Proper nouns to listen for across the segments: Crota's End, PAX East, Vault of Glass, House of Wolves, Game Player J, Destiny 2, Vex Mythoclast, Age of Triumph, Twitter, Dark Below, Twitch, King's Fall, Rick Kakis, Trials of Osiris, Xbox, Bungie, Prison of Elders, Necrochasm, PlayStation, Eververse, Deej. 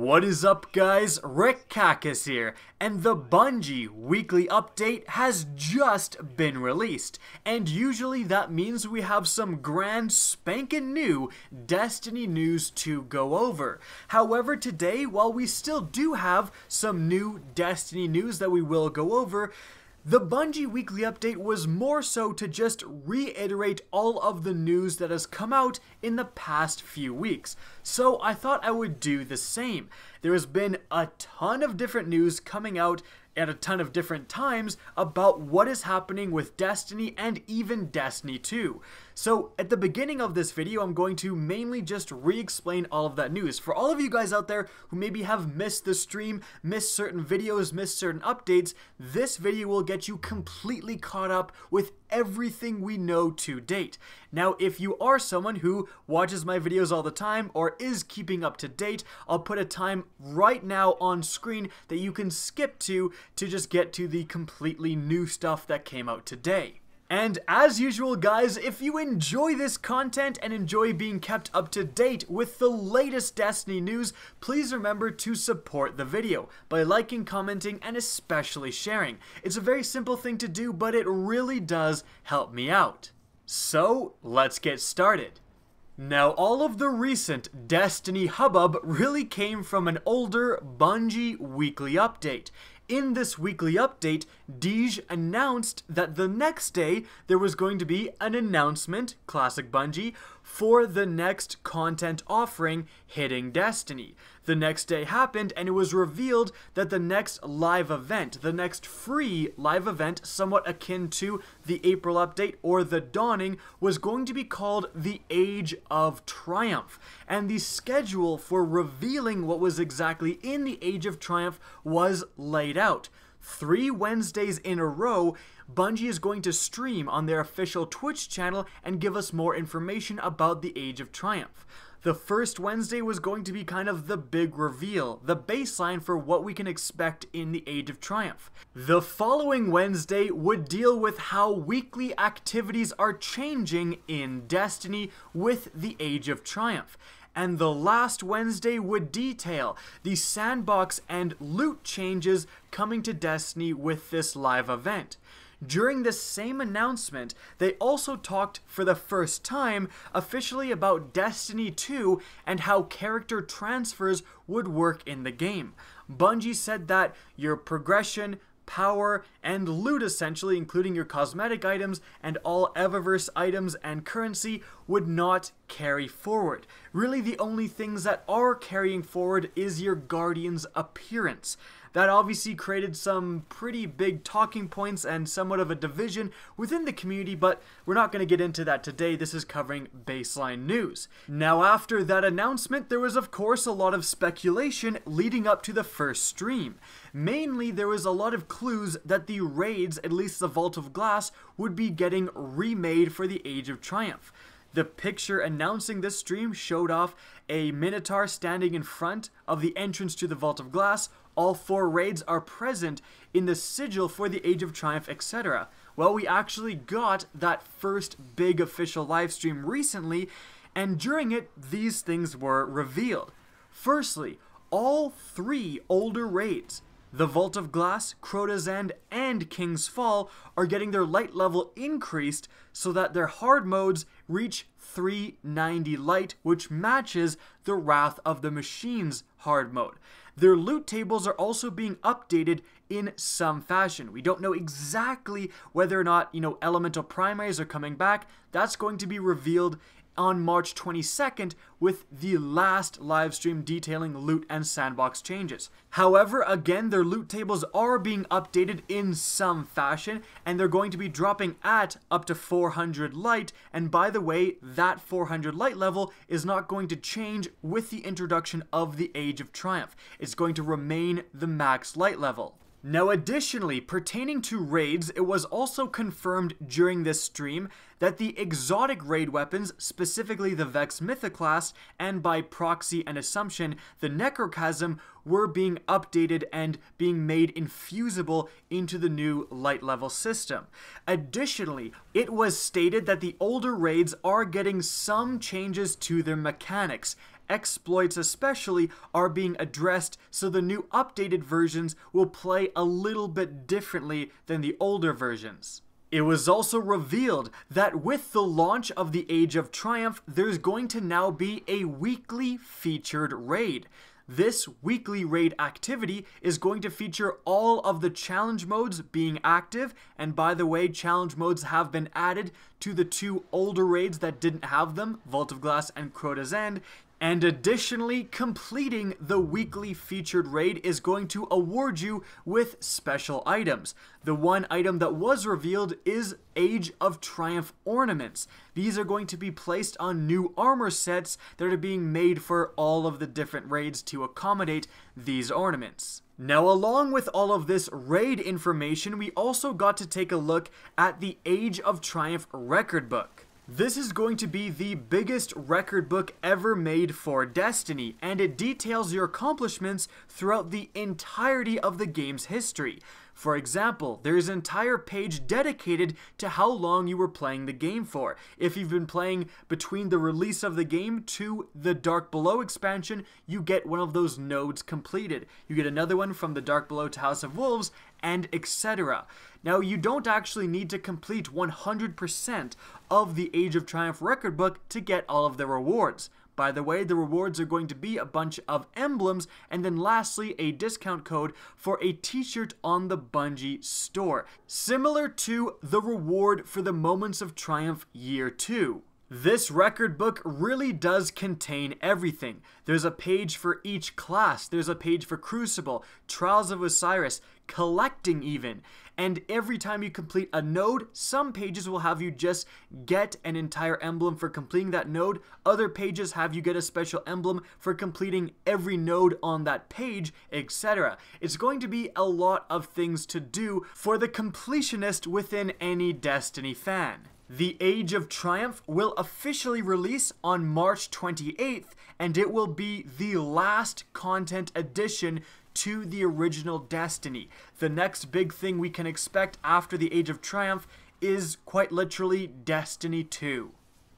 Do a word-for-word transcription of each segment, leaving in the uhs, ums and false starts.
What is up, guys? Rick Kakis here, and the Bungie weekly update has just been released, and usually that means we have some grand spankin' new Destiny news to go over. However, today, while we still do have some new Destiny news that we will go over, the Bungie Weekly Update was more so to just reiterate all of the news that has come out in the past few weeks, so I thought I would do the same. There has been a ton of different news coming out at a ton of different times about what is happening with Destiny and even Destiny two. So at the beginning of this video, I'm going to mainly just re-explain all of that news. For all of you guys out there who maybe have missed the stream, missed certain videos, missed certain updates, this video will get you completely caught up with everything we know to date. Now, if you are someone who watches my videos all the time or is keeping up to date, I'll put a time right now on screen that you can skip to to just get to the completely new stuff that came out today. And as usual, guys, if you enjoy this content and enjoy being kept up to date with the latest Destiny news, please remember to support the video by liking, commenting, and especially sharing. It's a very simple thing to do, but it really does help me out. So, let's get started. Now, all of the recent Destiny hubbub really came from an older Bungie weekly update. In this weekly update, Deej announced that the next day there was going to be an announcement, classic Bungie, for the next content offering hitting Destiny. The next day happened and it was revealed that the next live event, the next free live event, somewhat akin to the April update or the Dawning, was going to be called the Age of Triumph. And the schedule for revealing what was exactly in the Age of Triumph was laid out. Three Wednesdays in a row, Bungie is going to stream on their official Twitch channel and give us more information about the Age of Triumph. The first Wednesday was going to be kind of the big reveal, the baseline for what we can expect in the Age of Triumph. The following Wednesday would deal with how weekly activities are changing in Destiny with the Age of Triumph. And the last Wednesday would detail the sandbox and loot changes coming to Destiny with this live event. During this same announcement, they also talked for the first time officially about Destiny two and how character transfers would work in the game. Bungie said that your progression, power, and loot, essentially including your cosmetic items and all Eververse items and currency, would not carry forward. Really, the only things that are carrying forward is your Guardian's appearance. That obviously created some pretty big talking points and somewhat of a division within the community, but we're not going to get into that today. This is covering baseline news. Now, after that announcement, there was of course a lot of speculation leading up to the first stream. Mainly, there was a lot of clues that the raids, at least the Vault of Glass, would be getting remade for the Age of Triumph. The picture announcing this stream showed off a Minotaur standing in front of the entrance to the Vault of Glass. All four raids are present in the sigil for the Age of Triumph, et cetera. Well, we actually got that first big official live stream recently, and during it, these things were revealed. Firstly, all three older raids, the Vault of Glass, Crota's End, and King's Fall, are getting their light level increased so that their hard modes reach three ninety light, which matches the Wrath of the Machines hard mode. Their loot tables are also being updated in some fashion. We don't know exactly whether or not, you know, elemental primaries are coming back. That's going to be revealed on March twenty-second with the last live stream detailing loot and sandbox changes. However, again, their loot tables are being updated in some fashion, and they're going to be dropping at up to four hundred light, and by the way, that four hundred light level is not going to change with the introduction of the Age of Triumph. It's going to remain the max light level. Now, additionally, pertaining to raids, it was also confirmed during this stream that the exotic raid weapons, specifically the Vex Mythoclast, and by proxy and assumption, the Necrochasm, were being updated and being made infusible into the new light level system. Additionally, it was stated that the older raids are getting some changes to their mechanics, exploits especially, are being addressed, so the new updated versions will play a little bit differently than the older versions. It was also revealed that with the launch of the Age of Triumph, there's going to now be a weekly featured raid. This weekly raid activity is going to feature all of the challenge modes being active, and by the way, challenge modes have been added to the two older raids that didn't have them, Vault of Glass and Crota's End. And additionally, completing the weekly featured raid is going to award you with special items. The one item that was revealed is Age of Triumph ornaments. These are going to be placed on new armor sets that are being made for all of the different raids to accommodate these ornaments. Now, along with all of this raid information, we also got to take a look at the Age of Triumph record book. This is going to be the biggest record book ever made for Destiny, and it details your accomplishments throughout the entirety of the game's history. For example, there is an entire page dedicated to how long you were playing the game for. If you've been playing between the release of the game to the Dark Below expansion, you get one of those nodes completed. You get another one from the Dark Below to House of Wolves, and et cetera. Now, you don't actually need to complete one hundred percent of the Age of Triumph record book to get all of the rewards. By the way, the rewards are going to be a bunch of emblems, and then lastly, a discount code for a t-shirt on the Bungie store, similar to the reward for the Moments of Triumph Year two. This record book really does contain everything. There's a page for each class, there's a page for Crucible, Trials of Osiris, collecting even, and every time you complete a node, some pages will have you just get an entire emblem for completing that node, other pages have you get a special emblem for completing every node on that page, et cetera. It's going to be a lot of things to do for the completionist within any Destiny fan. The Age of Triumph will officially release on March twenty-eighth, and it will be the last content addition to the original Destiny. The next big thing we can expect after the Age of Triumph is quite literally Destiny two.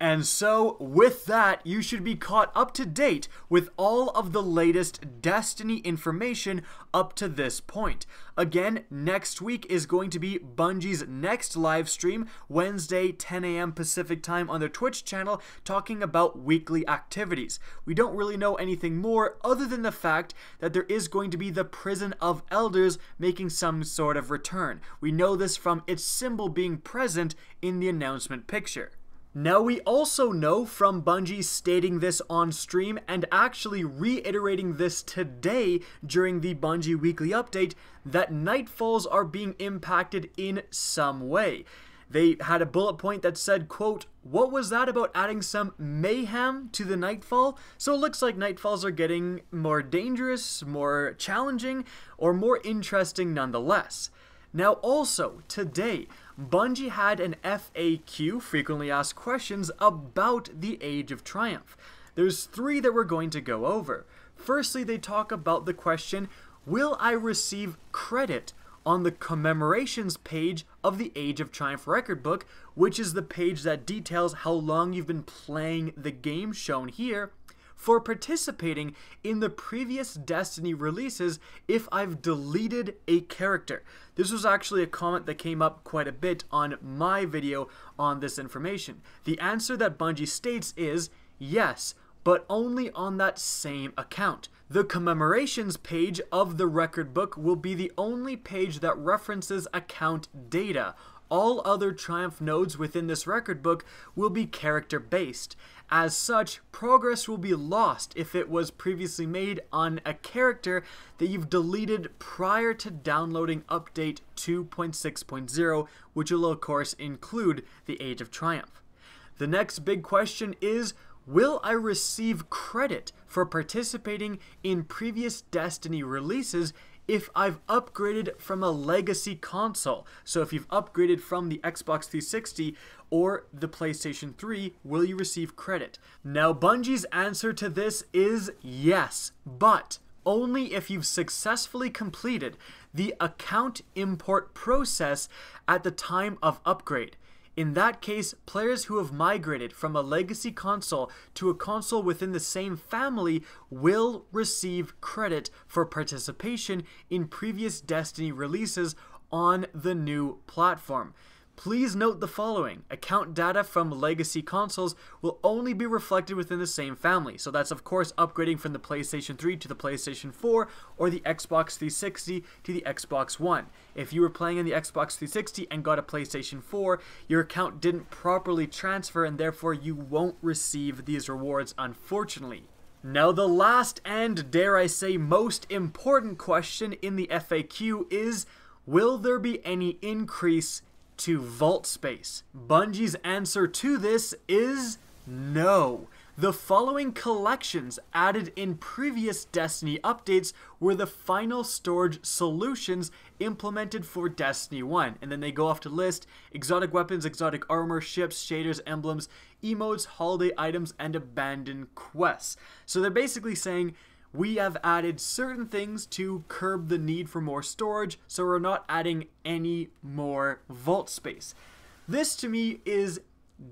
And so, with that, you should be caught up to date with all of the latest Destiny information up to this point. Again, next week is going to be Bungie's next live stream, Wednesday, ten A M Pacific time on their Twitch channel, talking about weekly activities. We don't really know anything more other than the fact that there is going to be the Prison of Elders making some sort of return. We know this from its symbol being present in the announcement picture. Now, we also know from Bungie stating this on stream and actually reiterating this today during the Bungie Weekly Update that Nightfalls are being impacted in some way. They had a bullet point that said, quote, "What was that about adding some mayhem to the Nightfall?" So it looks like Nightfalls are getting more dangerous, more challenging, or more interesting nonetheless. Now, also, today, Bungie had an F A Q, frequently asked questions, about the Age of Triumph. There's three that we're going to go over. Firstly, they talk about the question, will I receive credit on the commemorations page of the Age of Triumph record book, which is the page that details how long you've been playing the game shown here, for participating in the previous Destiny releases if I've deleted a character. This was actually a comment that came up quite a bit on my video on this information. The answer that Bungie states is yes, but only on that same account. The commemorations page of the record book will be the only page that references account data. All other Triumph nodes within this record book will be character-based. As such, progress will be lost if it was previously made on a character that you've deleted prior to downloading update two point six point zero, which will of course include the Age of Triumph. The next big question is, will I receive credit for participating in previous Destiny releases if I've upgraded from a legacy console? So if you've upgraded from the Xbox three sixty or the PlayStation three, will you receive credit? Now, Bungie's answer to this is yes, but only if you've successfully completed the account import process at the time of upgrade. In that case, players who have migrated from a legacy console to a console within the same family will receive credit for participation in previous Destiny releases on the new platform. Please note the following: account data from legacy consoles will only be reflected within the same family. So that's of course upgrading from the PlayStation three to the PlayStation four or the Xbox three sixty to the Xbox One. If you were playing on the Xbox three sixty and got a PlayStation four, your account didn't properly transfer and therefore you won't receive these rewards, unfortunately. Now the last and, dare I say, most important question in the F A Q is, will there be any increase to vault space? Bungie's answer to this is no. The following collections added in previous Destiny updates were the final storage solutions implemented for Destiny one, and then they go off to list exotic weapons, exotic armor, ships, shaders, emblems, emotes, holiday items, and abandoned quests. So they're basically saying, we have added certain things to curb the need for more storage, so we're not adding any more vault space. This to me is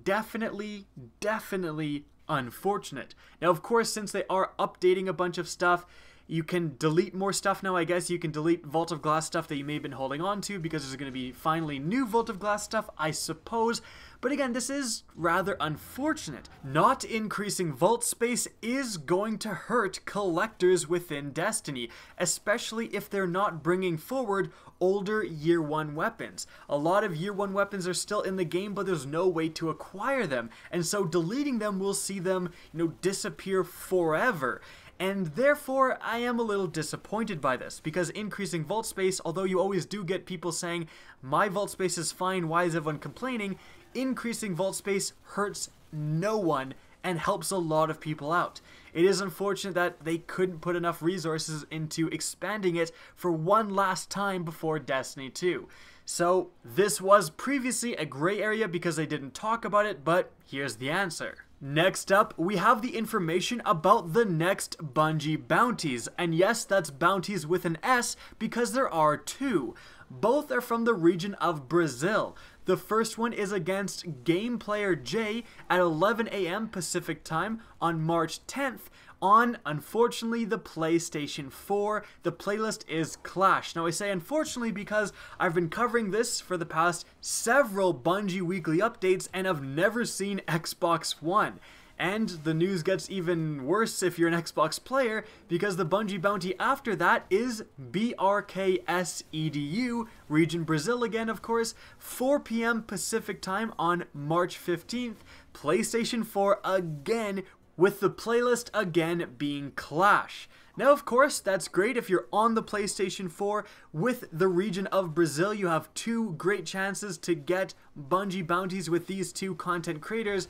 definitely, definitely unfortunate. Now, of course, since they are updating a bunch of stuff, you can delete more stuff now, I guess. You can delete Vault of Glass stuff that you may have been holding on to because there's going to be finally new Vault of Glass stuff, I suppose. But again, this is rather unfortunate. Not increasing vault space is going to hurt collectors within Destiny, especially if they're not bringing forward older year one weapons. A lot of year one weapons are still in the game, but there's no way to acquire them. And so deleting them will see them, you know, disappear forever. And therefore, I am a little disappointed by this, because increasing vault space, although you always do get people saying, my vault space is fine, why is everyone complaining? Increasing vault space hurts no one and helps a lot of people out. It is unfortunate that they couldn't put enough resources into expanding it for one last time before Destiny two. So this was previously a gray area because they didn't talk about it, but here's the answer. Next up, we have the information about the next Bungie bounties, and yes, that's bounties with an S because there are two. Both are from the region of Brazil. The first one is against Game Player J at eleven A M Pacific Time on March tenth on, unfortunately, the PlayStation four. The playlist is Clash. Now I say unfortunately because I've been covering this for the past several Bungie weekly updates and I've never seen Xbox One. And the news gets even worse if you're an Xbox player, because the Bungie bounty after that is B R K S E D U, region Brazil again of course, four P M Pacific Time on March fifteenth, PlayStation four again, with the playlist again being Clash. Now of course, that's great if you're on the PlayStation four with the region of Brazil. You have two great chances to get Bungie bounties with these two content creators,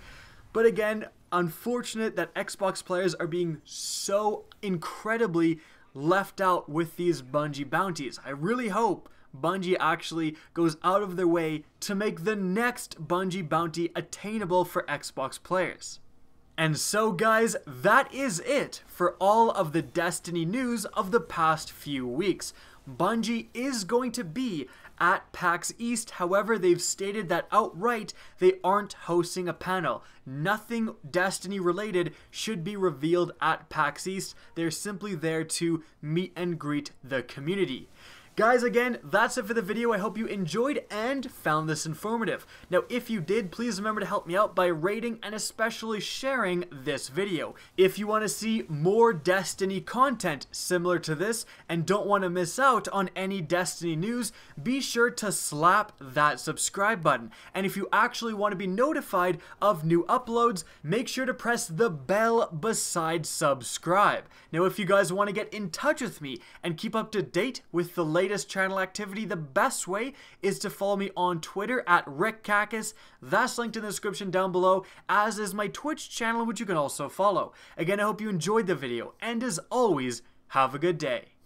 but again, unfortunate that Xbox players are being so incredibly left out with these Bungie bounties. I really hope Bungie actually goes out of their way to make the next Bungie bounty attainable for Xbox players. And so guys, that is it for all of the Destiny news of the past few weeks. Bungie is going to be at PAX East, however they've stated that outright they aren't hosting a panel. Nothing Destiny related should be revealed at PAX East, they're simply there to meet and greet the community. Guys, again, that's it for the video. I hope you enjoyed and found this informative. Now, if you did, please remember to help me out by rating and especially sharing this video. If you want to see more Destiny content similar to this and don't want to miss out on any Destiny news, be sure to slap that subscribe button. And if you actually want to be notified of new uploads, make sure to press the bell beside subscribe. Now, if you guys want to get in touch with me and keep up to date with the latest channel activity, the best way is to follow me on Twitter at Rick Kakis. That's linked in the description down below, as is my Twitch channel, which you can also follow. Again, I hope you enjoyed the video, and as always, have a good day.